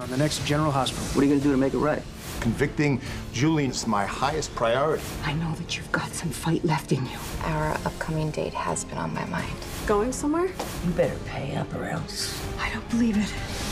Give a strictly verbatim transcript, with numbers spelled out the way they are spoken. on the next General Hospital. What are you going to do to make it right? Convicting Julian is my highest priority. I know that you've got some fight left in you. Our upcoming date has been on my mind. Going somewhere? You better pay up or else. I don't believe it.